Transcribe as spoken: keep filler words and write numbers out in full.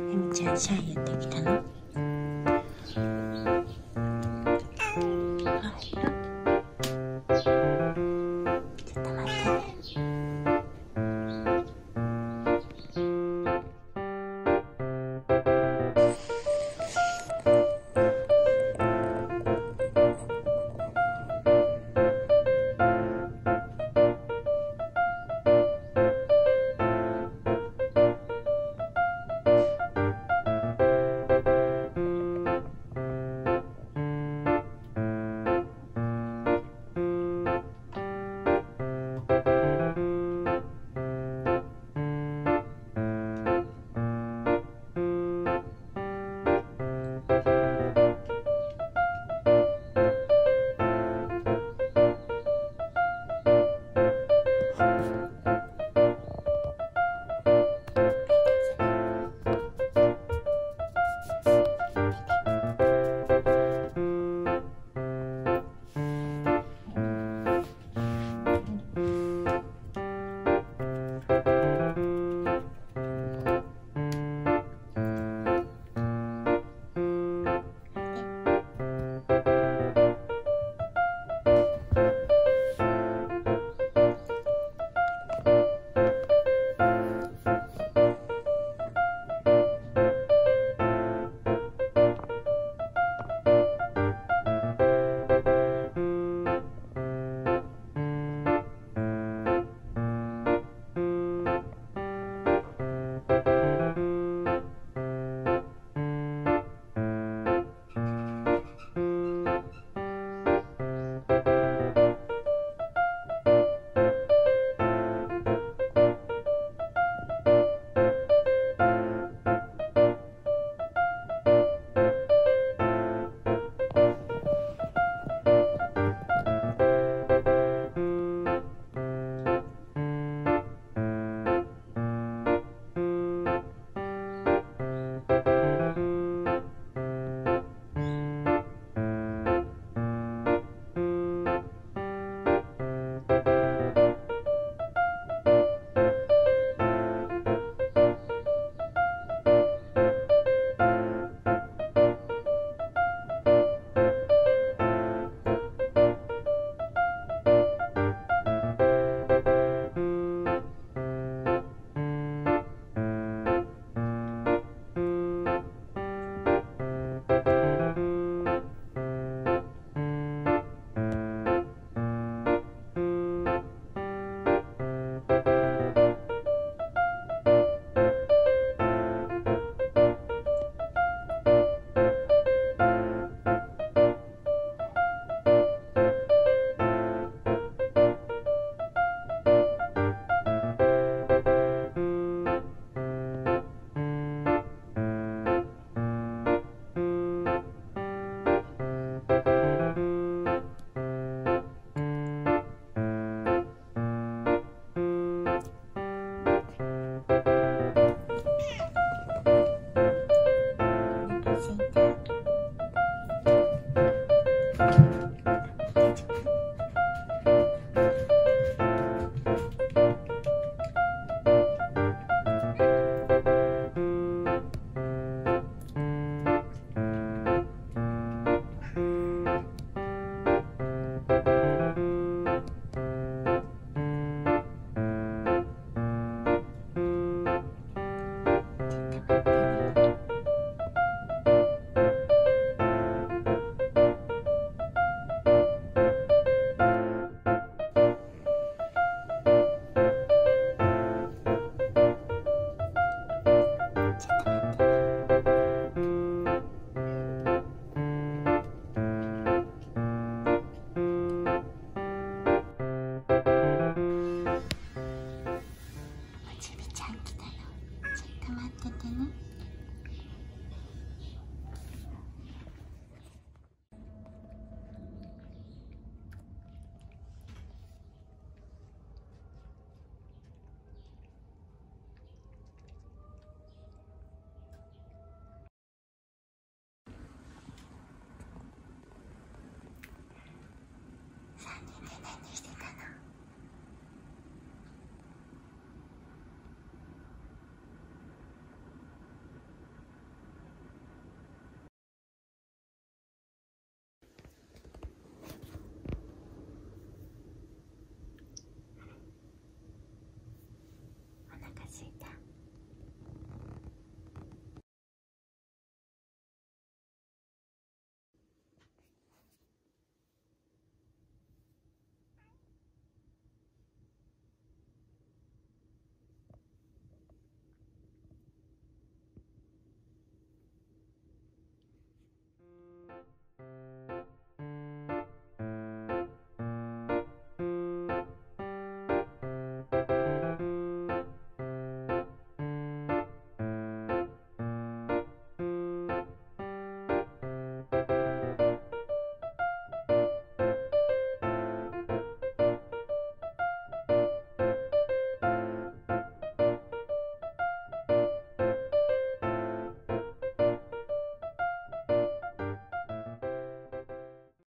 エミちゃんシャイやってきたの？